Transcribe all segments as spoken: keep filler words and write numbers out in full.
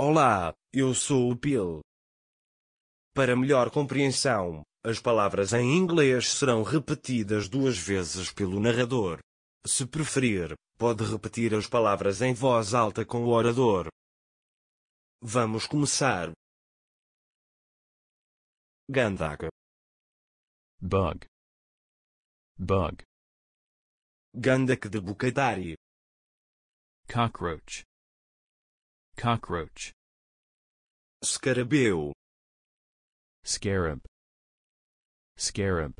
Olá, eu sou o Phil. Para melhor compreensão, as palavras em inglês serão repetidas duas vezes pelo narrador. Se preferir, pode repetir as palavras em voz alta com o orador. Vamos começar. Gandak. Bug. Bug. Gandak de Bukadari. Cockroach. Cockroach. Escarabeu. Scarab. Scarab.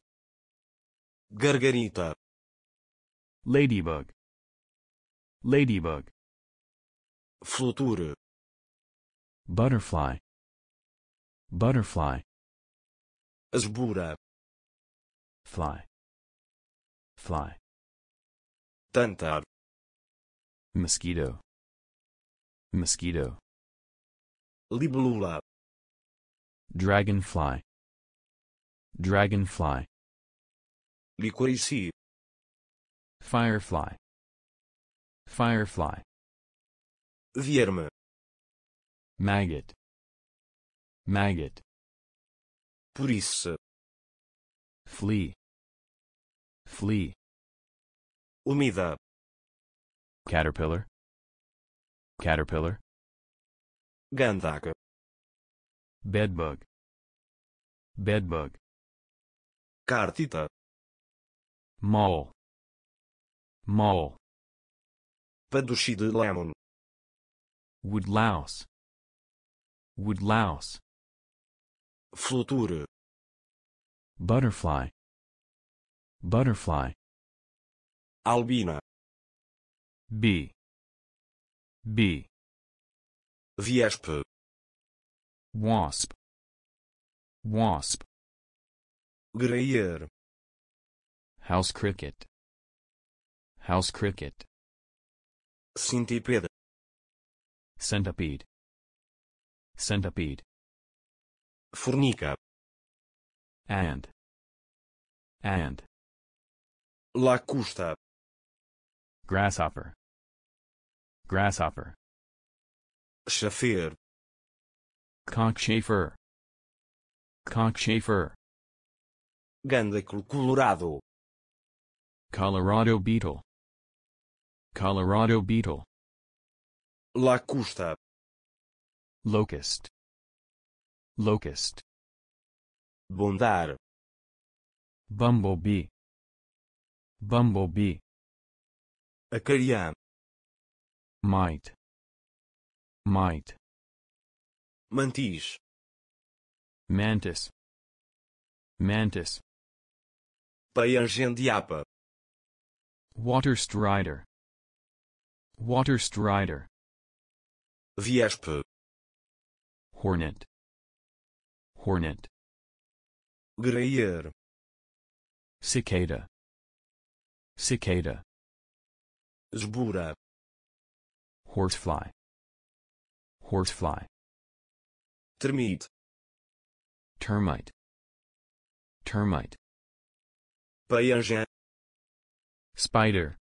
Gargarita. Ladybug. Ladybug. Fluture. Butterfly. Butterfly. Esbura. Fly. Fly. Tantar. Mosquito. Mosquito. Libélula. Dragonfly. Dragonfly. Licorice. Firefly. Firefly. Vierme. Maggot. Maggot. Purice. Flea. Flea. Umida. Caterpillar. Caterpillar. Gandak. Bedbug. Bedbug. Cartita. Mole. Mole. Padushi de lemon. Woodlouse. Woodlouse. Fluture. Butterfly. Butterfly. Albina. Bee. Bee. Viespe. Wasp. Wasp. Greyer. House cricket. House cricket. Centipede. Centipede. Centipede. Fornica. And. And. Lacusta. Grasshopper. Grasshopper. Chafir. Cockchafer. Cockchafer. Gândalo colorado. Colorado beetle. Colorado beetle. Lacusta. Locust. Locust. Bondar. Bumblebee. Bumblebee. Acariar. Mite. Mite. Mantis. Mantis. Mantis. Paiangendiapa. Water strider. Water strider. Viespe. Hornet. Hornet. Greyer. Cicada. Cicada. Esbura. Horsefly. Horsefly. Termite. Termite. Termite. Paiangen. Spider.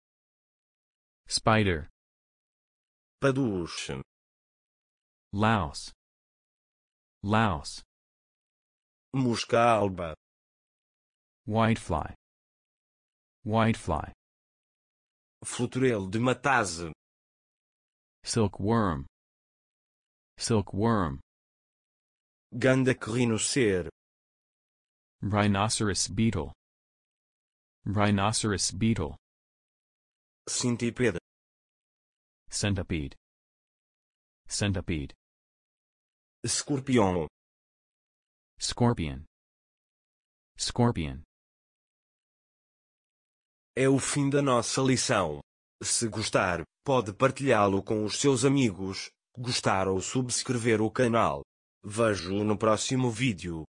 Spider. Paduche. Louse. Louse. Mosca alba. Whitefly. Whitefly. Fluturel de matase. Silkworm. Silkworm. Gandak rinocer. Rhinoceros beetle. Rhinoceros beetle. Centipede. Centipede. Centipede. Escorpião. Scorpion. Scorpion. É o fim da nossa lição. Se gostar, pode partilhá-lo com os seus amigos, gostar ou subscrever o canal. Vejo-o no próximo vídeo.